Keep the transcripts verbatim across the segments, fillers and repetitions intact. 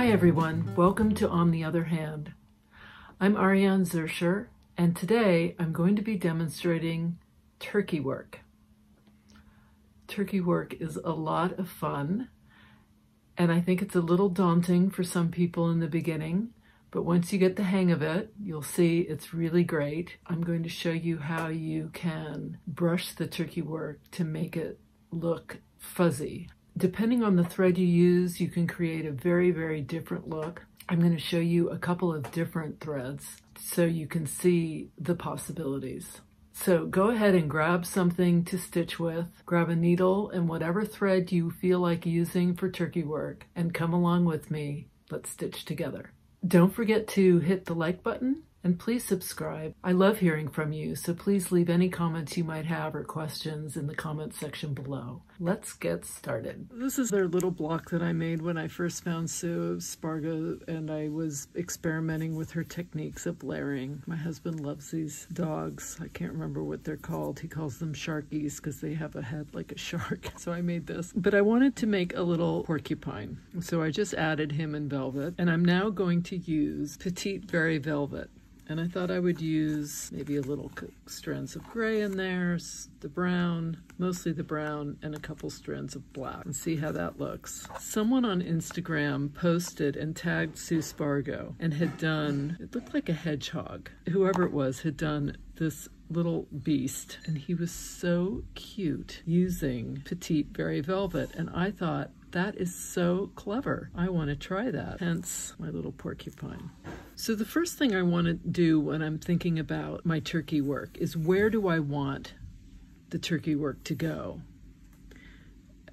Hi everyone, welcome to On the Other Hand. I'm Ariane Zurcher, and today I'm going to be demonstrating turkey work. Turkey work is a lot of fun, and I think it's a little daunting for some people in the beginning, but once you get the hang of it, you'll see it's really great. I'm going to show you how you can brush the turkey work to make it look fuzzy. Depending on the thread you use, you can create a very, very different look. I'm going to show you a couple of different threads so you can see the possibilities. So go ahead and grab something to stitch with. Grab a needle and whatever thread you feel like using for turkey work and come along with me. Let's stitch together. Don't forget to hit the like button and please subscribe. I love hearing from you, so please leave any comments you might have or questions in the comments section below. Let's get started. This is their little block that I made when I first found Sue Spargo, and I was experimenting with her techniques of layering. My husband loves these dogs. I can't remember what they're called. He calls them sharkies because they have a head like a shark. So I made this. But I wanted to make a little porcupine, so I just added him in velvet. And I'm now going to use Petite Berry Velvet. And I thought I would use maybe a little strands of gray in there, the brown, mostly the brown, and a couple strands of black, and see how that looks. Someone on Instagram posted and tagged Sue Spargo and had done, it looked like a hedgehog. Whoever it was had done this little beast, and he was so cute using Petite Berry Velvet, and I thought, that is so clever. I want to try that, hence my little porcupine. So the first thing I want to do when I'm thinking about my turkey work is, where do I want the turkey work to go?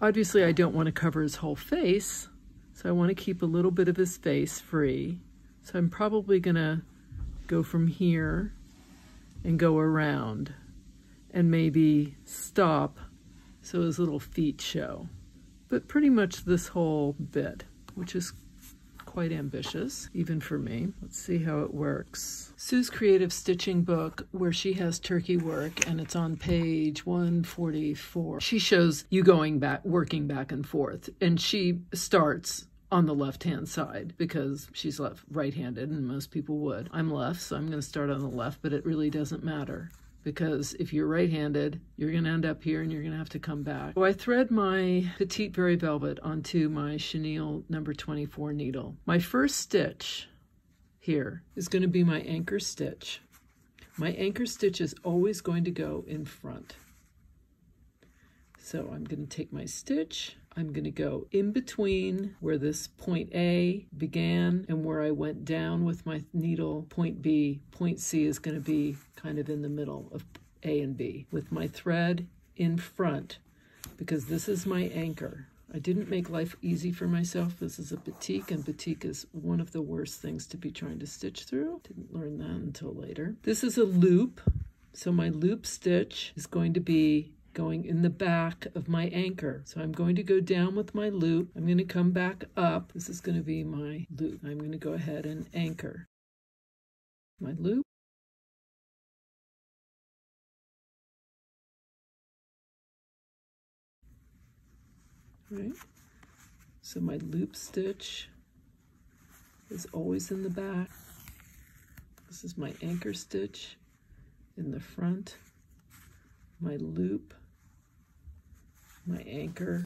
Obviously, I don't want to cover his whole face, so I want to keep a little bit of his face free. So I'm probably going to go from here and go around and maybe stop so his little feet show. But pretty much this whole bit, which is quite ambitious, even for me. Let's see how it works. Sue's Creative Stitching Book, where she has turkey work, and it's on page one forty-four. She shows you going back, working back and forth, and she starts on the left-hand side because she's left right-handed, and most people would. I'm left, so I'm going to start on the left, but it really doesn't matter, because if you're right-handed, you're gonna end up here and you're gonna have to come back. So I thread my Petite Berry Velvet onto my chenille number twenty-four needle. My first stitch here is gonna be my anchor stitch. My anchor stitch is always going to go in front. So I'm gonna take my stitch, I'm gonna go in between where this point A began and where I went down with my needle, point B. Point C is gonna be kind of in the middle of A and B with my thread in front, because this is my anchor. I didn't make life easy for myself. This is a batik, and batik is one of the worst things to be trying to stitch through. Didn't learn that until later. This is a loop, so my loop stitch is going to be going in the back of my anchor. So I'm going to go down with my loop. I'm going to come back up. This is going to be my loop. I'm going to go ahead and anchor my loop. All right. So my loop stitch is always in the back. This is my anchor stitch in the front. My loop, my anchor.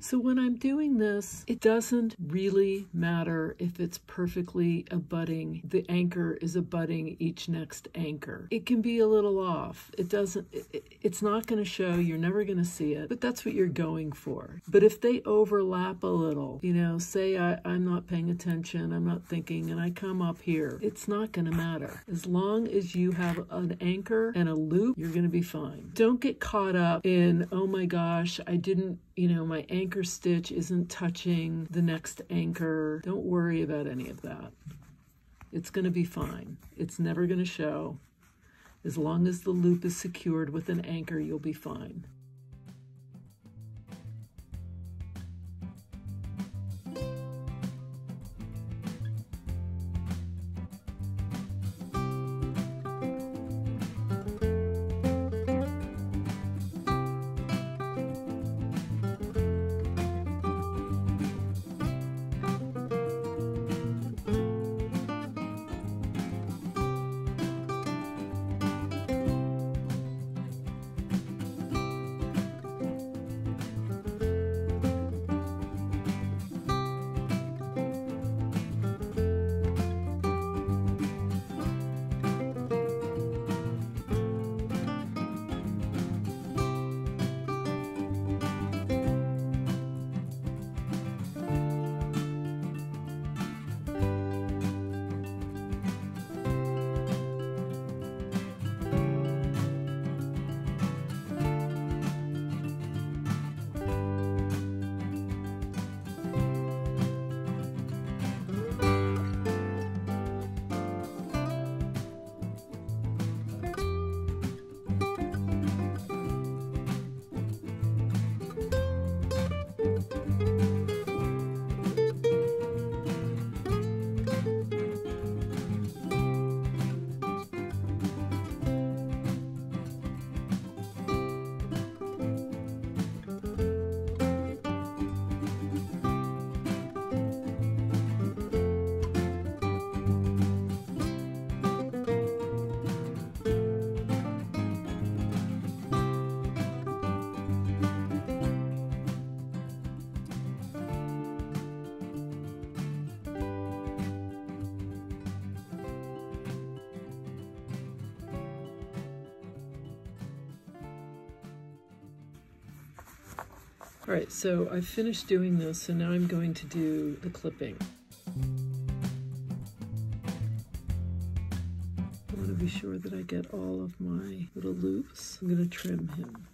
So when I'm doing this, it doesn't really matter if it's perfectly abutting. The anchor is abutting each next anchor. It can be a little off. It doesn't, it, it's not going to show. You're never going to see it, but that's what you're going for. But if they overlap a little, you know, say I, I'm not paying attention, I'm not thinking, and I come up here, it's not going to matter. As long as you have an anchor and a loop, you're going to be fine. Don't get caught up in, oh my gosh, I didn't, you know, my anchor stitch isn't touching the next anchor. Don't worry about any of that. It's going to be fine. It's never going to show. As long as the loop is secured with an anchor, you'll be fine. All right, so I've finished doing this, so now I'm going to do the clipping. I want to be sure that I get all of my little loops. I'm going to trim him.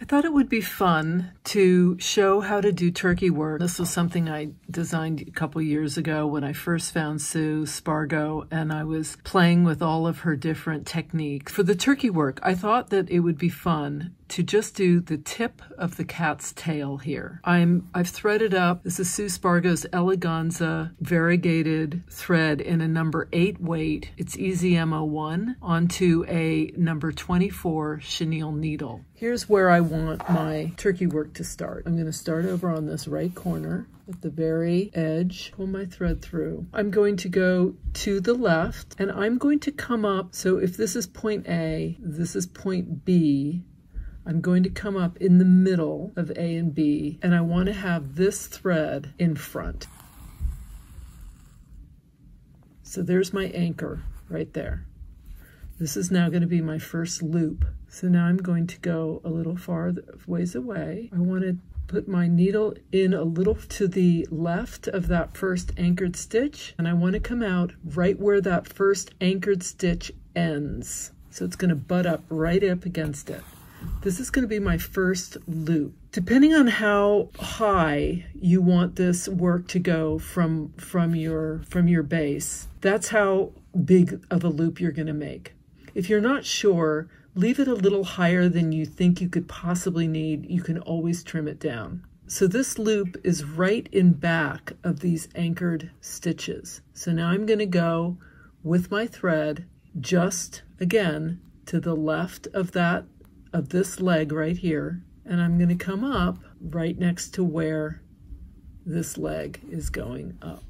I thought it would be fun to show how to do turkey work. This was something I designed a couple years ago when I first found Sue Spargo, and I was playing with all of her different techniques. For the turkey work, I thought that it would be fun to just do the tip of the cat's tail here. I'm, I've threaded up, this is Sue Spargo's Eleganza variegated thread in a number eight weight, it's E Z M O one, onto a number twenty-four chenille needle. Here's where I want my turkey work to start. I'm going to start over on this right corner at the very edge, pull my thread through. I'm going to go to the left and I'm going to come up. So if this is point A, this is point B. I'm going to come up in the middle of A and B, and I want to have this thread in front. So there's my anchor right there. This is now going to be my first loop. So now I'm going to go a little far ways away. I want to put my needle in a little to the left of that first anchored stitch, and I want to come out right where that first anchored stitch ends. So it's going to butt up right up against it. This is going to be my first loop. Depending on how high you want this work to go from, from, your, from your base, that's how big of a loop you're going to make. If you're not sure, leave it a little higher than you think you could possibly need. You can always trim it down. So this loop is right in back of these anchored stitches. So now I'm going to go with my thread just, again, to the left of that of this leg right here, and I'm going to come up right next to where this leg is going up.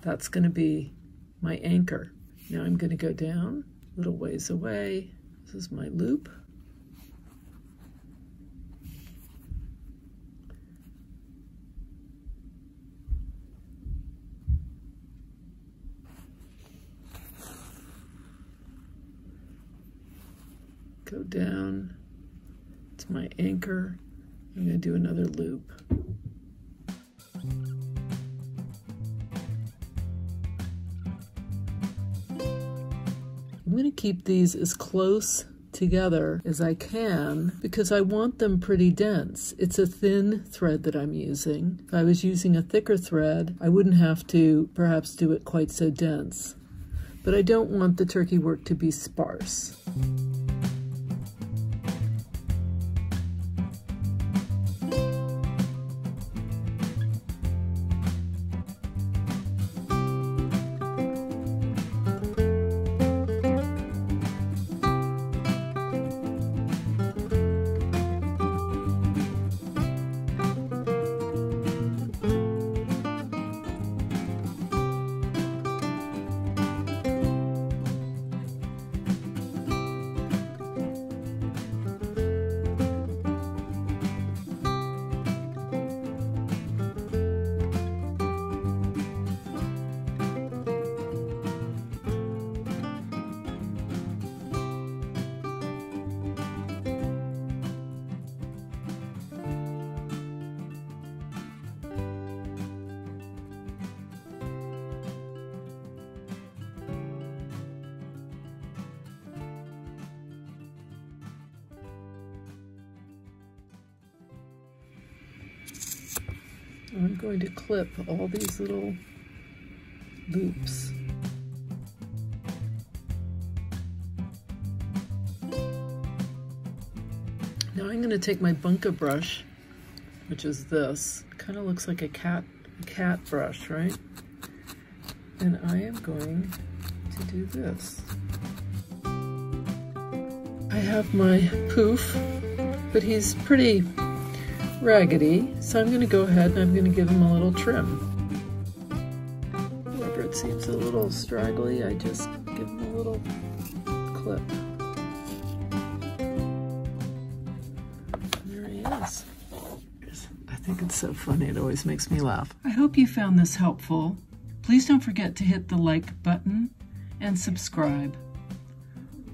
That's going to be my anchor. Now I'm going to go down a little ways away. This is my loop. Go down. My anchor. I'm going to do another loop. I'm going to keep these as close together as I can because I want them pretty dense. It's a thin thread that I'm using. If I was using a thicker thread, I wouldn't have to perhaps do it quite so dense. But I don't want the turkey work to be sparse. I'm going to clip all these little loops. Now I'm going to take my Bunka brush, which is this. Kind of looks like a cat, cat brush, right? And I am going to do this. I have my poof, but he's pretty raggedy, so I'm going to go ahead and I'm going to give him a little trim. Wherever it seems a little straggly, I just give him a little clip. There he is. I think it's so funny, it always makes me laugh. I hope you found this helpful. Please don't forget to hit the like button and subscribe.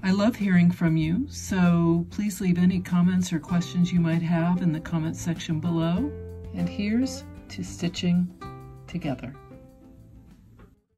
I love hearing from you, so please leave any comments or questions you might have in the comment section below. And here's to stitching together.